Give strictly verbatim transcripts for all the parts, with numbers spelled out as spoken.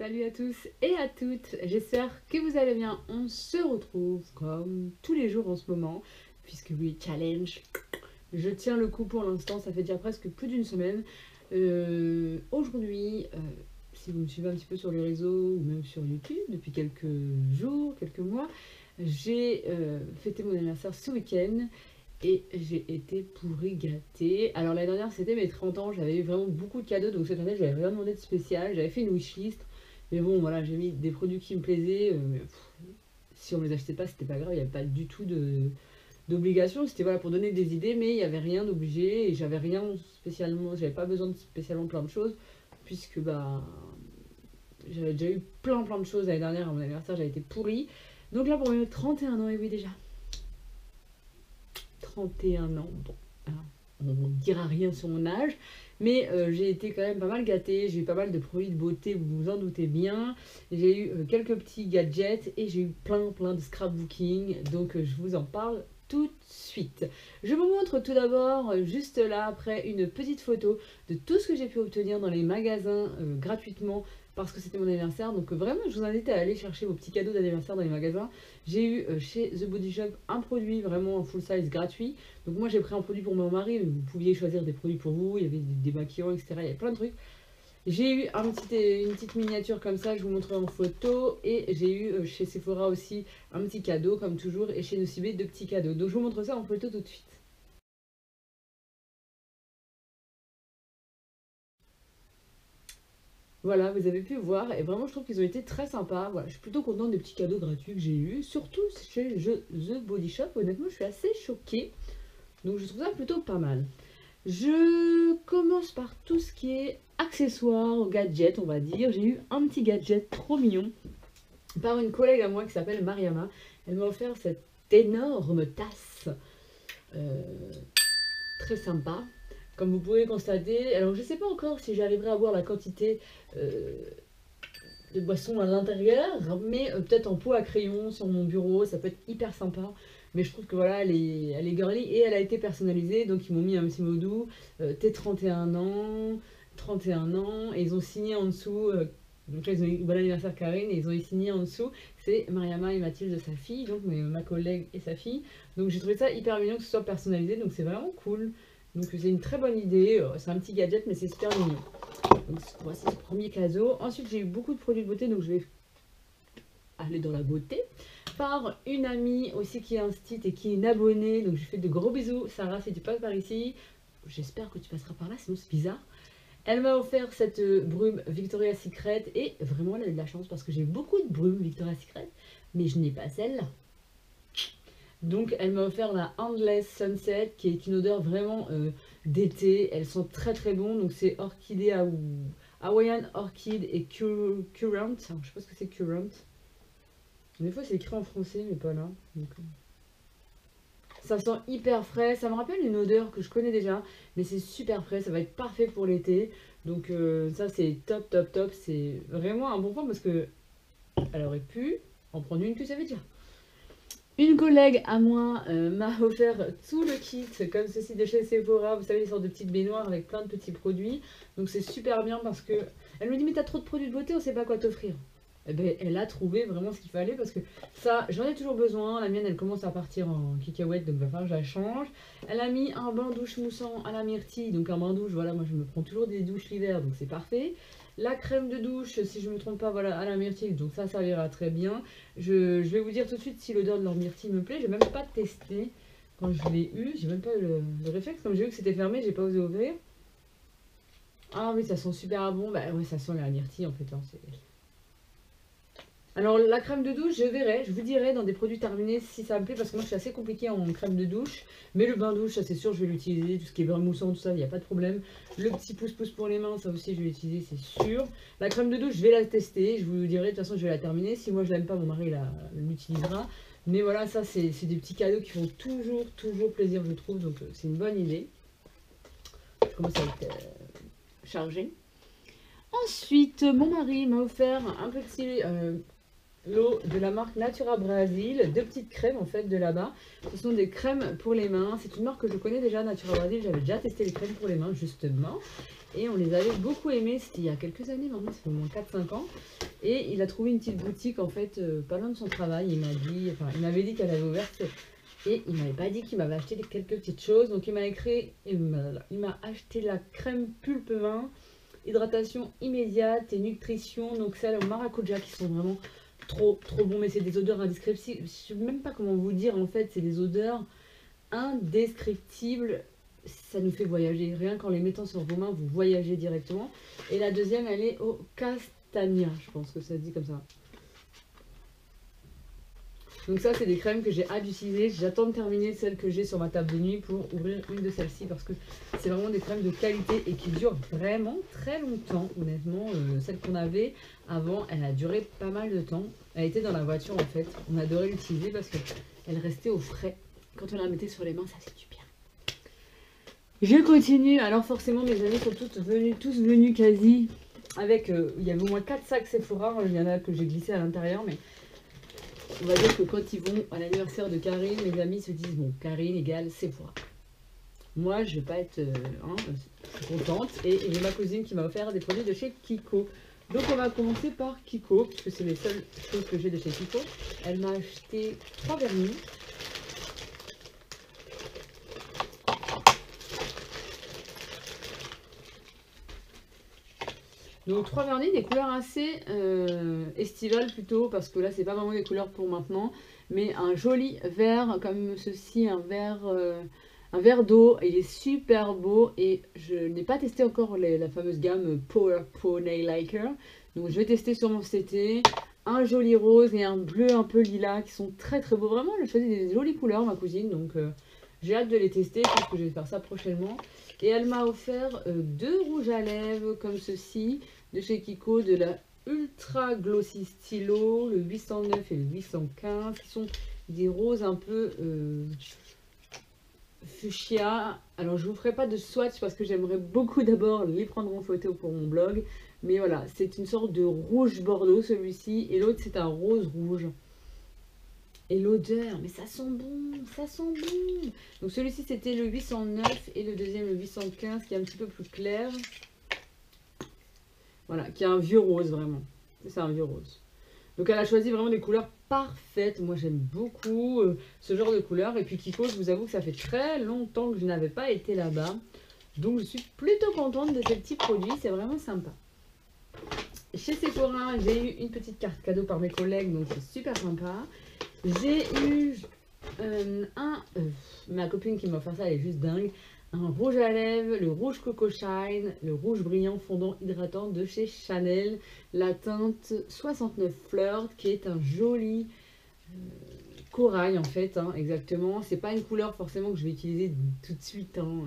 Salut à tous et à toutes, j'espère que vous allez bien. On se retrouve comme tous les jours en ce moment, puisque oui, challenge, je tiens le coup pour l'instant, ça fait déjà presque plus d'une semaine. Euh, Aujourd'hui, euh, si vous me suivez un petit peu sur les réseaux ou même sur YouTube, depuis quelques jours, quelques mois, j'ai euh, fêté mon anniversaire ce week-end. Et j'ai été pourri gâtée. Alors l'année dernière c'était mes trente ans, j'avais eu vraiment beaucoup de cadeaux, donc cette année j'avais rien demandé de spécial, j'avais fait une wishlist. Mais bon voilà, j'ai mis des produits qui me plaisaient, euh, mais pff, si on les achetait pas c'était pas grave, il n'y avait pas du tout d'obligation, c'était voilà pour donner des idées, mais il n'y avait rien d'obligé et j'avais rien spécialement, j'avais pas besoin de spécialement plein de choses, puisque bah j'avais déjà eu plein plein de choses l'année dernière, à mon anniversaire j'avais été pourrie. Donc là pour mes trente et un ans, et oui déjà. trente et un ans, bon, alors, on ne dira rien sur mon âge, mais euh, j'ai été quand même pas mal gâtée, j'ai eu pas mal de produits de beauté, vous vous en doutez bien, j'ai eu euh, quelques petits gadgets et j'ai eu plein plein de scrapbooking, donc euh, je vous en parle tout de suite. Je vous montre tout d'abord, euh, juste là après, une petite photo de tout ce que j'ai pu obtenir dans les magasins euh, gratuitement, parce que c'était mon anniversaire, donc vraiment je vous invite à aller chercher vos petits cadeaux d'anniversaire dans les magasins. J'ai eu euh, chez The Body Shop un produit vraiment en full size gratuit, donc moi j'ai pris un produit pour mon mari, mais vous pouviez choisir des produits pour vous, il y avait des, des maquillants, etc, il y avait plein de trucs. J'ai eu un petit, une petite miniature comme ça, je vous montrerai en photo, et j'ai eu euh, chez Sephora aussi un petit cadeau comme toujours, et chez Nocibe deux petits cadeaux, donc je vous montre ça en photo tout de suite. Voilà, vous avez pu voir, et vraiment je trouve qu'ils ont été très sympas. Voilà, je suis plutôt contente des petits cadeaux gratuits que j'ai eu, surtout chez The Body Shop. Honnêtement, je suis assez choquée, donc je trouve ça plutôt pas mal. Je commence par tout ce qui est accessoires, gadgets, on va dire. J'ai eu un petit gadget trop mignon par une collègue à moi qui s'appelle Mariama. Elle m'a offert cette énorme tasse euh, très sympa. Comme vous pouvez constater, alors je sais pas encore si j'arriverai à boire la quantité euh, de boissons à l'intérieur, mais euh, peut-être en pot à crayon sur mon bureau, ça peut être hyper sympa. Mais je trouve que voilà, elle est, elle est girly et elle a été personnalisée, donc ils m'ont mis un petit mot doux, euh, t'es trente et un ans, et ils ont signé en dessous, euh, donc là ils ont eu bon anniversaire Karine, et ils ont signé en dessous, c'est Mariama et Mathilde, sa fille, donc ma collègue et sa fille. Donc j'ai trouvé ça hyper mignon que ce soit personnalisé, donc c'est vraiment cool. Donc c'est une très bonne idée, c'est un petit gadget mais c'est super mignon. Donc voici ce premier cadeau. Ensuite j'ai eu beaucoup de produits de beauté, donc je vais aller dans la beauté. Par une amie aussi qui est instite et qui est une abonnée, donc je fais de gros bisous. Sarah, si tu passes par ici, j'espère que tu passeras par là, sinon c'est bizarre. Elle m'a offert cette brume Victoria's Secret, et vraiment elle a eu de la chance parce que j'ai beaucoup de brumes Victoria's Secret, mais je n'ai pas celle-là. Donc elle m'a offert la Endless Sunset, qui est une odeur vraiment euh, d'été, elle sent très très bon, donc c'est orchidée à Hawaiian Orchid et Currant, alors, je sais pas ce que c'est Currant, des fois c'est écrit en français mais pas là, donc, ça sent hyper frais, ça me rappelle une odeur que je connais déjà, mais c'est super frais, ça va être parfait pour l'été, donc euh, ça c'est top top top, c'est vraiment un bon point parce que elle aurait pu en prendre une que ça veut dire. Une collègue à moi euh, m'a offert tout le kit comme ceci de chez Sephora, vous savez les sortes de petites baignoires avec plein de petits produits, donc c'est super bien parce que elle me dit mais t'as trop de produits de beauté, on sait pas quoi t'offrir. Et ben elle a trouvé vraiment ce qu'il fallait parce que ça j'en ai toujours besoin, la mienne elle commence à partir en cacahuète, donc il va falloir que je la change. Elle a mis un bain douche moussant à la myrtille, donc un bain douche, voilà moi je me prends toujours des douches l'hiver donc c'est parfait. La crème de douche, si je ne me trompe pas, voilà, à la myrtille, donc ça servira très bien. Je, je vais vous dire tout de suite si l'odeur de leur myrtille me plaît. Je n'ai même pas testé quand je l'ai eu. J'ai même pas eu le, le réflexe. Comme j'ai vu que c'était fermé, j'ai pas osé ouvrir. Ah oui, ça sent super bon. Bah oui, ça sent la myrtille en fait. Hein, alors la crème de douche, je verrai, je vous dirai dans des produits terminés si ça me plaît, parce que moi je suis assez compliquée en crème de douche, mais le bain douche, ça c'est sûr, je vais l'utiliser, tout ce qui est bain moussant, tout ça, il n'y a pas de problème. Le petit pouce-pouce pour les mains, ça aussi je vais l'utiliser, c'est sûr. La crème de douche, je vais la tester, je vous dirai, de toute façon je vais la terminer, si moi je l'aime pas, mon mari l'utilisera. Mais voilà, ça c'est des petits cadeaux qui font toujours, toujours plaisir, je trouve, donc euh, c'est une bonne idée. Je commence à être euh, chargée. Ensuite, mon mari m'a offert un petit... Euh, l'eau de la marque Natura Brasil, deux petites crèmes en fait de là-bas. Ce sont des crèmes pour les mains, c'est une marque que je connais déjà, Natura Brasil, j'avais déjà testé les crèmes pour les mains justement. Et on les avait beaucoup aimées, c'était il y a quelques années maintenant, c'est au moins quatre cinq ans. Et il a trouvé une petite boutique en fait, euh, pas loin de son travail, il m'a dit, enfin il m'avait dit qu'elle avait ouvert et il m'avait pas dit qu'il m'avait acheté quelques petites choses. Donc il m'a écrit, il m'a acheté la crème pulpe vin, hydratation immédiate et nutrition, donc celle au maracuja qui sont vraiment trop trop bon, mais c'est des odeurs indescriptibles, je sais même pas comment vous dire en fait, c'est des odeurs indescriptibles, ça nous fait voyager, rien qu'en les mettant sur vos mains vous voyagez directement. Et la deuxième elle est au Castagna, je pense que ça se dit comme ça. Donc ça c'est des crèmes que j'ai hâte d'utiliser, j'attends de terminer celle que j'ai sur ma table de nuit pour ouvrir une de celles-ci parce que c'est vraiment des crèmes de qualité et qui durent vraiment très longtemps. Honnêtement, euh, celle qu'on avait avant, elle a duré pas mal de temps, elle était dans la voiture en fait, on adorait l'utiliser parce qu'elle restait au frais, quand on la mettait sur les mains ça fait du bien. Je continue, alors forcément mes amis sont toutes venues, tous venus quasi avec, euh, il y avait au moins quatre sacs Sephora, il y en a que j'ai glissé à l'intérieur mais... On va dire que quand ils vont à l'anniversaire de Karine, mes amis se disent bon, Karine égale Sephora. Moi, je vais pas être hein, contente. Et j'ai ma cousine qui m'a offert des produits de chez Kiko. Donc, on va commencer par Kiko, puisque c'est les seules choses que j'ai de chez Kiko. Elle m'a acheté trois vernis. Donc trois vernis, des couleurs assez euh, estivales plutôt, parce que là c'est pas vraiment des couleurs pour maintenant, mais un joli vert comme ceci, un vert, euh, un vert d'eau, il est super beau et je n'ai pas testé encore les, la fameuse gamme Power Pony Liker, donc je vais tester sûrement cet été. Un joli rose et un bleu un peu lilas qui sont très très beaux, vraiment elle choisit des jolies couleurs ma cousine, donc euh, j'ai hâte de les tester, je pense que je vais faire ça prochainement. Et elle m'a offert euh, deux rouges à lèvres comme ceci de chez Kiko, de la Ultra Glossy Stylo, le huit cent neuf et le huit cent quinze, qui sont des roses un peu euh, fuchsia. Alors je vous ferai pas de swatch parce que j'aimerais beaucoup d'abord les prendre en photo pour mon blog, mais voilà, c'est une sorte de rouge bordeaux celui-ci, et l'autre c'est un rose rouge. Et l'odeur, mais ça sent bon, ça sent bon. Donc celui-ci c'était le huit cent neuf et le deuxième le huit cent quinze qui est un petit peu plus clair. Voilà, qui est un vieux rose vraiment. C'est un vieux rose. Donc elle a choisi vraiment des couleurs parfaites. Moi j'aime beaucoup euh, ce genre de couleurs. Et puis Kiko, je vous avoue que ça fait très longtemps que je n'avais pas été là-bas. Donc je suis plutôt contente de ces petits produits, c'est vraiment sympa. Chez Sephora, j'ai eu une petite carte cadeau par mes collègues, donc c'est super sympa. J'ai eu euh, un, euh, ma copine qui m'a offert ça, elle est juste dingue, un rouge à lèvres, le rouge Coco Shine, le rouge brillant fondant hydratant de chez Chanel, la teinte soixante-neuf Flirt qui est un joli euh, corail en fait, hein, exactement, c'est pas une couleur forcément que je vais utiliser tout de suite, hein.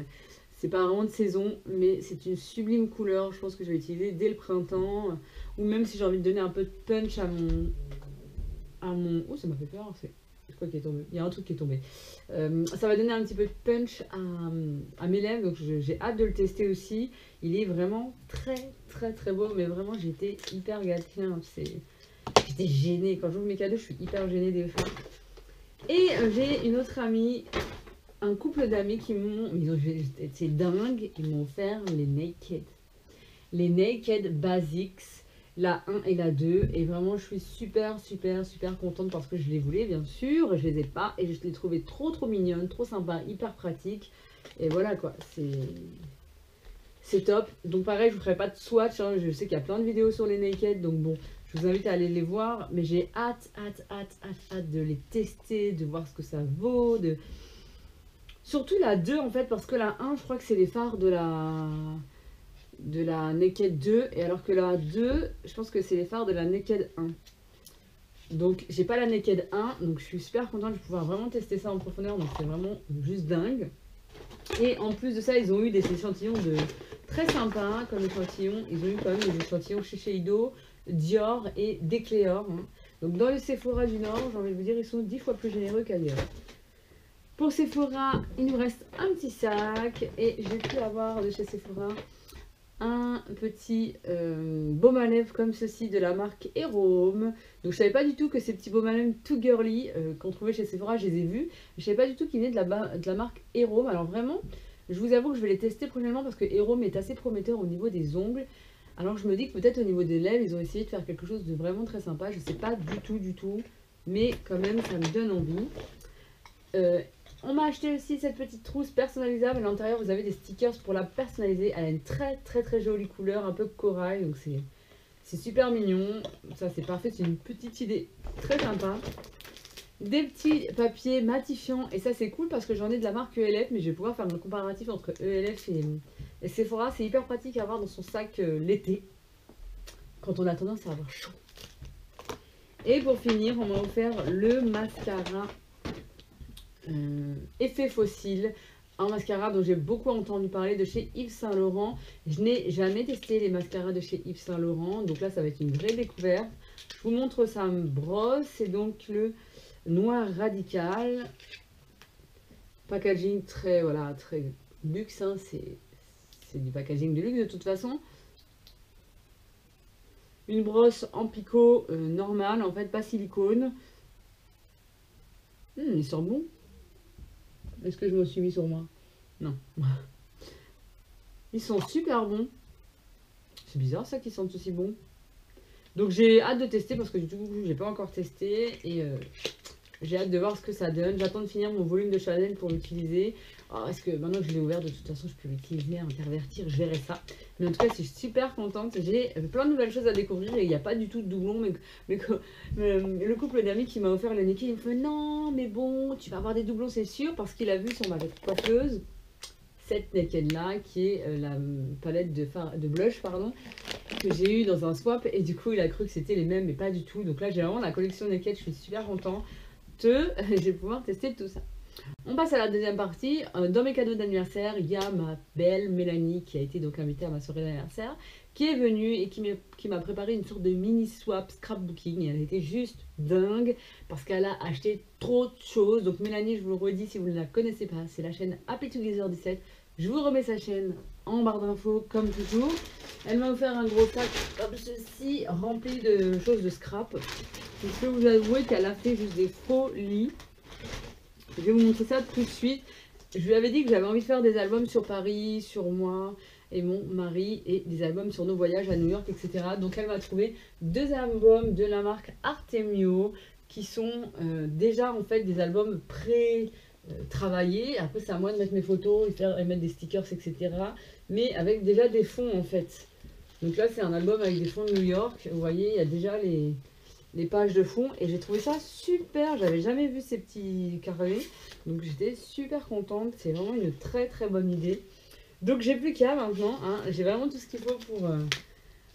C'est pas vraiment de saison, mais c'est une sublime couleur, je pense que je vais l'utiliser dès le printemps, euh, ou même si j'ai envie de donner un peu de punch à mon... À mon... Oh, ça m'a fait peur, c'est quoi qui est tombé? Il y a un truc qui est tombé. Euh, ça va donner un petit peu de punch à, à mes lèvres, donc j'ai hâte de le tester aussi. Il est vraiment très très très beau, mais vraiment j'étais hyper gâtée, hein. J'étais gênée. Quand j'ouvre mes cadeaux, je suis hyper gênée des fois. Et j'ai une autre amie, un couple d'amis qui m'ont... C'est dingue, ils m'ont offert les Naked. Les Naked Basics. La un et la deux, et vraiment je suis super super super contente parce que je les voulais bien sûr, je les ai pas et je les trouvais trop trop mignonnes, trop sympa, hyper pratique, et voilà quoi, c'est c'est top. Donc pareil, je vous ferai pas de swatch, hein. Je sais qu'il y a plein de vidéos sur les Naked, donc bon, je vous invite à aller les voir, mais j'ai hâte hâte hâte hâte hâte de les tester, de voir ce que ça vaut, de surtout la deux en fait, parce que la un je crois que c'est les phares de la... de la Naked deux, et alors que la deux je pense que c'est les fards de la Naked un, donc j'ai pas la Naked un, donc je suis super contente de pouvoir vraiment tester ça en profondeur, donc c'est vraiment juste dingue. Et en plus de ça, ils ont eu des échantillons de très sympas comme échantillons, ils ont eu quand même des échantillons Shiseido, Dior et Decléor, hein. Donc dans le Sephora du Nord, j'ai envie de vous dire, ils sont dix fois plus généreux qu'ailleurs. Pour Sephora, il nous reste un petit sac, et j'ai pu avoir de chez Sephora un petit euh, baume à lèvres comme ceci de la marque Herôme. Donc je savais pas du tout que ces petits baumes à lèvres tout girly euh, qu'on trouvait chez Sephora, je les ai vus. Je savais pas du tout qu'ils venaient de la, de la marque Herôme. Alors vraiment, je vous avoue que je vais les tester prochainement parce que Herôme est assez prometteur au niveau des ongles. Alors je me dis que peut-être au niveau des lèvres, ils ont essayé de faire quelque chose de vraiment très sympa. Je sais pas du tout, du tout. Mais quand même, ça me donne envie. Euh, on m'a acheté aussi cette petite trousse personnalisable. À l'intérieur, vous avez des stickers pour la personnaliser. Elle a une très très très jolie couleur, un peu corail. Donc c'est super mignon. Ça, c'est parfait. C'est une petite idée très sympa. Des petits papiers matifiants. Et ça, c'est cool parce que j'en ai de la marque E L F. Mais je vais pouvoir faire le comparatif entre E L F et, et Sephora. C'est hyper pratique à avoir dans son sac euh, l'été. Quand on a tendance à avoir chaud. Et pour finir, on m'a offert le mascara euh, Effet Fossile, un mascara dont j'ai beaucoup entendu parler de chez Yves Saint Laurent. Je n'ai jamais testé les mascaras de chez Yves Saint Laurent, donc là ça va être une vraie découverte. Je vous montre ça me brosse, c'est donc le noir radical. Packaging très, voilà, très luxe, hein, c'est du packaging de luxe de toute façon. Une brosse en picot euh, normale, en fait, pas silicone. Hmm, il sent bon. Est-ce que je me suis mis sur moi? Non. Ils sont super bons. C'est bizarre ça qu'ils sentent aussi bons. Donc j'ai hâte de tester parce que du coup, j'ai pas encore testé. Et euh, j'ai hâte de voir ce que ça donne. J'attends de finir mon volume de Chanel pour l'utiliser. Oh, est-ce que maintenant que je l'ai ouvert, de toute façon, je peux l'utiliser, intervertir, je verrai ça. Mais en tout cas, je suis super contente. J'ai plein de nouvelles choses à découvrir et il n'y a pas du tout de doublons. Mais, mais, mais le couple d'amis qui m'a offert le Naked, il me fait non, mais bon, tu vas avoir des doublons, c'est sûr, parce qu'il a vu sur ma coiffeuse cette Naked là, qui est euh, la palette de, de blush, pardon, que j'ai eu dans un swap. Et du coup, il a cru que c'était les mêmes, mais pas du tout. Donc là, j'ai vraiment la collection Naked, je suis super contente. Je vais pouvoir tester tout ça. On passe à la deuxième partie. Dans mes cadeaux d'anniversaire, il y a ma belle Mélanie qui a été donc invitée à ma soirée d'anniversaire, qui est venue et qui m'a préparé une sorte de mini swap scrapbooking. Elle était juste dingue parce qu'elle a acheté trop de choses. Donc Mélanie, je vous le redis si vous ne la connaissez pas, c'est la chaîne Happy Together dix-sept. Je vous remets sa chaîne en barre d'infos comme toujours. Elle m'a offert un gros sac comme ceci rempli de choses de scrap. Je peux vous avouer qu'elle a fait juste des folies. Je vais vous montrer ça tout de suite. Je lui avais dit que j'avais envie de faire des albums sur Paris, sur moi et mon mari, et des albums sur nos voyages à New York, et cetera. Donc elle m'a trouvé deux albums de la marque Artemio qui sont euh, déjà en fait des albums pré-travaillés. Après c'est à moi de mettre mes photos et, faire, et mettre des stickers, et cetera. Mais avec déjà des fonds en fait. Donc là c'est un album avec des fonds de New York. Vous voyez, il y a déjà les... les pages de fond, et j'ai trouvé ça super, j'avais jamais vu ces petits carrés, donc j'étais super contente, c'est vraiment une très très bonne idée. Donc j'ai plus qu'à maintenant, hein. J'ai vraiment tout ce qu'il faut pour, euh,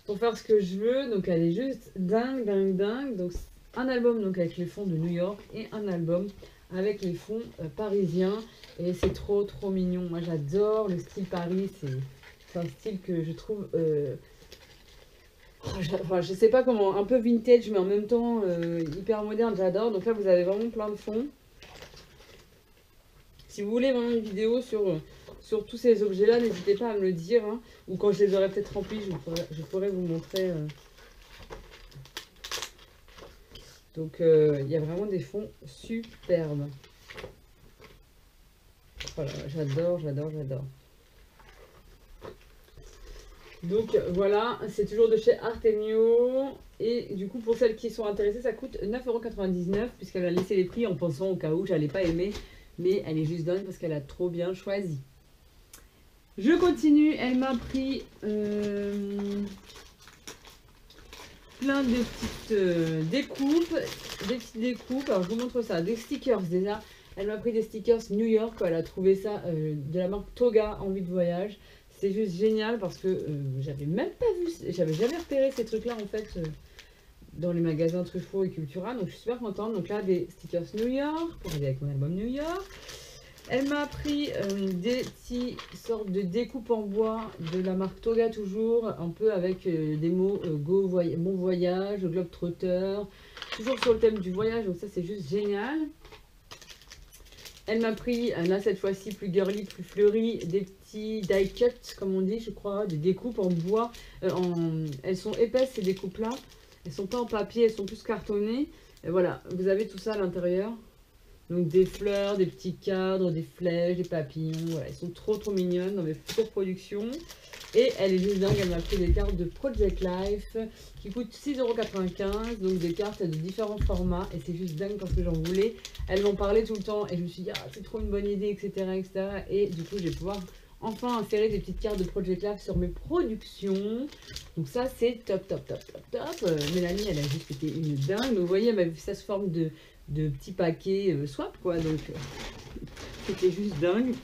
pour faire ce que je veux, donc elle est juste dingue, dingue, dingue. Donc un album donc, avec les fonds de New York et un album avec les fonds euh, parisiens, et c'est trop trop mignon, moi j'adore le style Paris, c'est un style que je trouve... Euh, Oh, je, enfin, je sais pas comment, un peu vintage mais en même temps euh, hyper moderne, j'adore. Donc là vous avez vraiment plein de fonds. Si vous voulez vraiment une vidéo sur, sur tous ces objets là, n'hésitez pas à me le dire, hein. Ou quand je les aurai peut-être remplis, je pourrais, je pourrais vous montrer euh... Donc il euh, y a vraiment des fonds superbes. Voilà, j'adore, j'adore, j'adore. Donc voilà, c'est toujours de chez Artemio, et du coup pour celles qui sont intéressées ça coûte neuf euros quatre-vingt-dix-neuf puisqu'elle a laissé les prix en pensant au cas où j'allais pas aimer, mais elle est juste dingue parce qu'elle a trop bien choisi. Je continue, elle m'a pris euh, plein de petites euh, découpes, des petites découpes, alors je vous montre ça, des stickers déjà. Elle m'a pris des stickers New York, elle a trouvé ça euh, de la marque Toga, envie de voyage. C'est juste génial parce que euh, j'avais même pas vu, j'avais jamais repéré ces trucs-là en fait euh, dans les magasins Truffaut et Cultura, donc je suis super contente. Donc là, des stickers New York pour aller avec mon album New York. Elle m'a pris euh, des petites sortes de découpes en bois de la marque Toga toujours, un peu avec euh, des mots euh, Go, voy Bon Voyage, Globetrotter, toujours sur le thème du voyage, donc ça c'est juste génial. Elle m'a pris, là cette fois-ci plus girly, plus fleuri, des petits die cuts comme on dit, je crois, des découpes en bois. Euh, en... Elles sont épaisses ces découpes-là, elles sont pas en papier, elles sont plus cartonnées. Et voilà, vous avez tout ça à l'intérieur. Donc des fleurs, des petits cadres, des flèches, des papillons, voilà, elles sont trop trop mignonnes dans mes futures productions. Et elle est juste dingue, elle m'a pris des cartes de Project Life qui coûtent six euros quatre-vingt-quinze, donc des cartes de différents formats et c'est juste dingue parce que j'en voulais. Elles m'en parlaient tout le temps et je me suis dit, ah c'est trop une bonne idée, et cetera, et cetera. Et du coup, je vais pouvoir enfin insérer des petites cartes de Project Life sur mes productions. Donc ça, c'est top, top, top, top, top. Euh, Mélanie, elle a juste été une dingue. Donc, vous voyez, elle m'a vu ça sous forme de, de petits paquets euh, swap, quoi. Donc, euh, c'était juste dingue.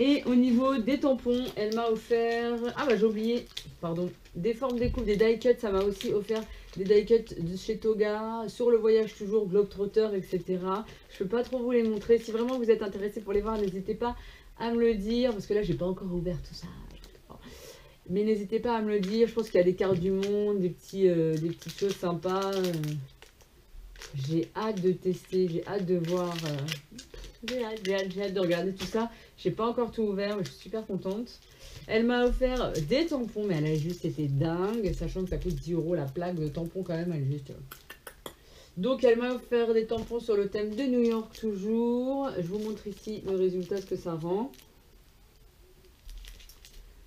Et au niveau des tampons, elle m'a offert, ah bah j'ai oublié, pardon, des formes découpes, des die cuts, ça m'a aussi offert des die cuts de chez Toga, sur le voyage toujours, Globetrotter, et cetera. Je peux pas trop vous les montrer, si vraiment vous êtes intéressés pour les voir, n'hésitez pas à me le dire, parce que là j'ai pas encore ouvert tout ça. Mais n'hésitez pas à me le dire, je pense qu'il y a des cartes du monde, des, petits, euh, des petites choses sympas. Euh, j'ai hâte de tester, j'ai hâte de voir... Euh, J'ai hâte, j'ai hâte, j'ai hâte de regarder tout ça. J'ai pas encore tout ouvert, mais je suis super contente. Elle m'a offert des tampons, mais elle a juste été dingue. Sachant que ça coûte dix euros la plaque de tampons quand même, elle est juste... Donc elle m'a offert des tampons sur le thème de New York toujours. Je vous montre ici le résultat, ce que ça rend.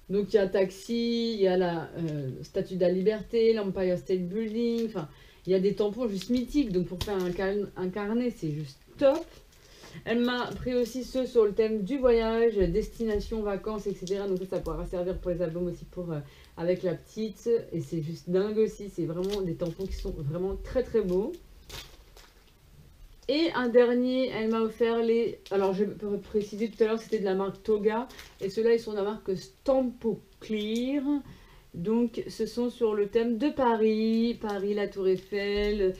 Donc il y a Taxi, il y a la euh, Statue de la Liberté, l'Empire State Building. Enfin, il y a des tampons juste mythiques. Donc pour faire un, cal un carnet, c'est juste top. Elle m'a pris aussi ceux sur le thème du voyage, destination, vacances, et cetera. Donc ça pourra servir pour les albums aussi pour, euh, avec la petite. Et c'est juste dingue aussi. C'est vraiment des tampons qui sont vraiment très très beaux. Et un dernier, elle m'a offert les... Alors je peux préciser tout à l'heure que c'était de la marque Toga. Et ceux-là, ils sont de la marque Stampoclear. Donc ce sont sur le thème de Paris. Paris, la Tour Eiffel...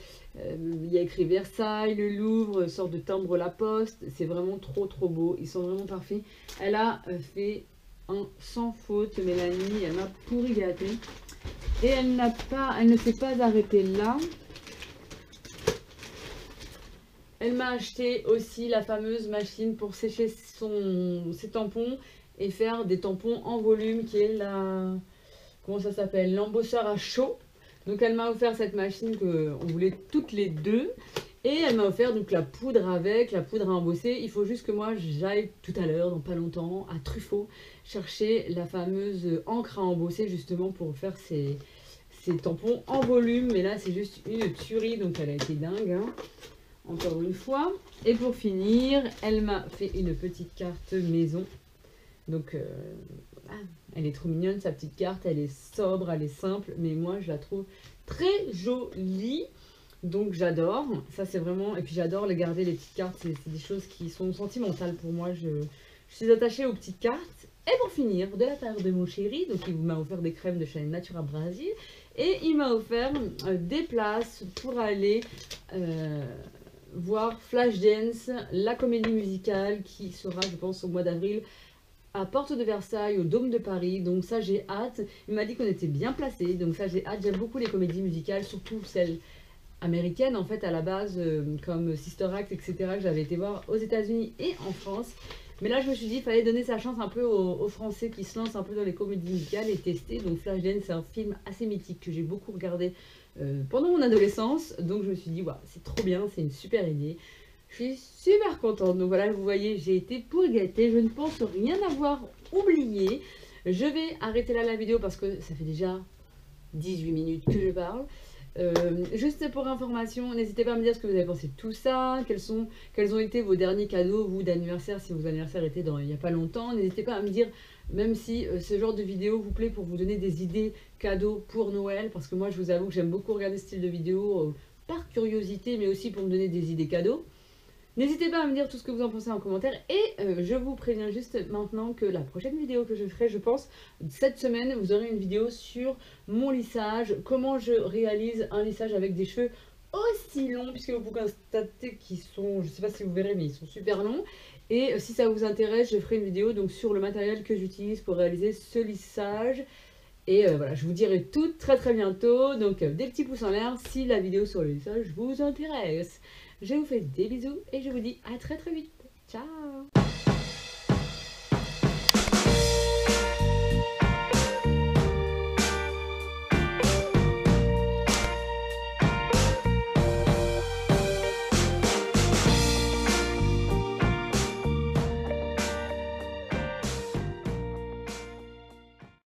Il y a écrit Versailles, le Louvre, sorte de timbre La Poste. C'est vraiment trop trop beau. Ils sont vraiment parfaits. Elle a fait un sans faute, Mélanie. Elle m'a pourri gâté. Et elle n'a pas, elle ne s'est pas arrêtée là. Elle m'a acheté aussi la fameuse machine pour sécher son, ses tampons et faire des tampons en volume qui est la... Comment ça s'appelle? L'embosseur à chaud. Donc elle m'a offert cette machine qu'on voulait toutes les deux. Et elle m'a offert donc la poudre avec, la poudre à embosser. Il faut juste que moi j'aille tout à l'heure, dans pas longtemps, à Truffaut, chercher la fameuse encre à embosser justement pour faire ses, ses tampons en volume. Mais là c'est juste une tuerie, donc elle a été dingue, hein, encore une fois. Et pour finir, elle m'a fait une petite carte maison. Donc... Euh, ah. Elle est trop mignonne, sa petite carte, elle est sobre, elle est simple, mais moi je la trouve très jolie, donc j'adore, ça c'est vraiment, et puis j'adore les garder, les petites cartes, c'est des choses qui sont sentimentales pour moi, je, je suis attachée aux petites cartes. Et pour finir, de la part de mon chéri, donc il m'a offert des crèmes de Chanel Natura Brasil, et il m'a offert des places pour aller... Euh, voir Flashdance, la comédie musicale qui sera, je pense, au mois d'avril, à Porte de Versailles, au Dôme de Paris, donc ça j'ai hâte. Il m'a dit qu'on était bien placés, donc ça j'ai hâte. J'aime beaucoup les comédies musicales, surtout celles américaines en fait à la base, euh, comme Sister Act, et cetera, que j'avais été voir aux États-Unis et en France. Mais là je me suis dit qu'il fallait donner sa chance un peu aux, aux Français qui se lancent un peu dans les comédies musicales et tester. Donc Flashdance, c'est un film assez mythique que j'ai beaucoup regardé euh, pendant mon adolescence, donc je me suis dit waouh, c'est trop bien, c'est une super idée. Je suis super contente, donc voilà, vous voyez, j'ai été pour gâter, je ne pense rien avoir oublié. Je vais arrêter là la vidéo parce que ça fait déjà dix-huit minutes que je parle. Euh, juste pour information, n'hésitez pas à me dire ce que vous avez pensé de tout ça, quels, sont, quels ont été vos derniers cadeaux, vous d'anniversaire, si vos anniversaires étaient dans il n'y a pas longtemps. N'hésitez pas à me dire, même si euh, ce genre de vidéo vous plaît, pour vous donner des idées cadeaux pour Noël, parce que moi je vous avoue que j'aime beaucoup regarder ce style de vidéo euh, par curiosité, mais aussi pour me donner des idées cadeaux. N'hésitez pas à me dire tout ce que vous en pensez en commentaire et euh, je vous préviens juste maintenant que la prochaine vidéo que je ferai, je pense, cette semaine, vous aurez une vidéo sur mon lissage, comment je réalise un lissage avec des cheveux aussi longs, puisque vous constatez qu'ils sont, je ne sais pas si vous verrez, mais ils sont super longs. Et euh, si ça vous intéresse, je ferai une vidéo donc sur le matériel que j'utilise pour réaliser ce lissage. Et euh, voilà, je vous dirai tout très très bientôt, donc euh, des petits pouces en l'air si la vidéo sur le lissage vous intéresse. Je vous fais des bisous et je vous dis à très très vite. Ciao!